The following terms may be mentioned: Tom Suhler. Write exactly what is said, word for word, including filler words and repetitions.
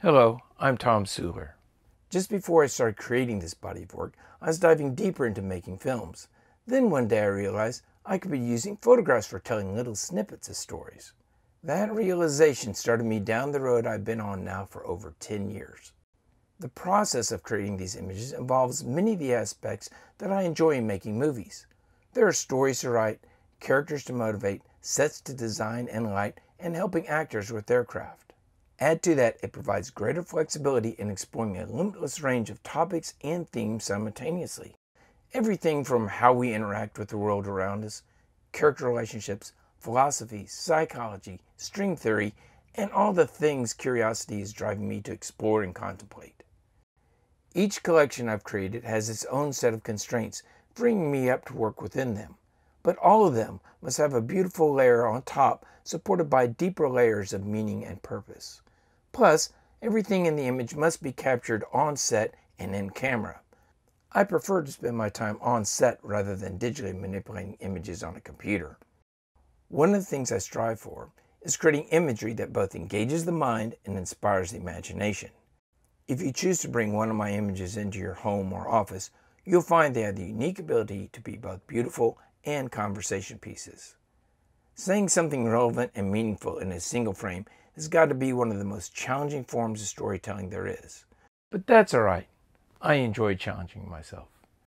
Hello, I'm Tom Suhler. Just before I started creating this body of work, I was diving deeper into making films. Then one day I realized I could be using photographs for telling little snippets of stories. That realization started me down the road I've been on now for over ten years. The process of creating these images involves many of the aspects that I enjoy in making movies. There are stories to write, characters to motivate, sets to design and light, and helping actors with their craft. Add to that, it provides greater flexibility in exploring a limitless range of topics and themes simultaneously. Everything from how we interact with the world around us, character relationships, philosophy, psychology, string theory, and all the things curiosity is driving me to explore and contemplate. Each collection I've created has its own set of constraints, freeing me up to work within them. But all of them must have a beautiful layer on top, supported by deeper layers of meaning and purpose. Plus, everything in the image must be captured on set and in camera. I prefer to spend my time on set rather than digitally manipulating images on a computer. One of the things I strive for is creating imagery that both engages the mind and inspires the imagination. If you choose to bring one of my images into your home or office, you'll find they have the unique ability to be both beautiful and conversation pieces. Saying something relevant and meaningful in a single frame has got to be one of the most challenging forms of storytelling there is. But that's all right. I enjoy challenging myself.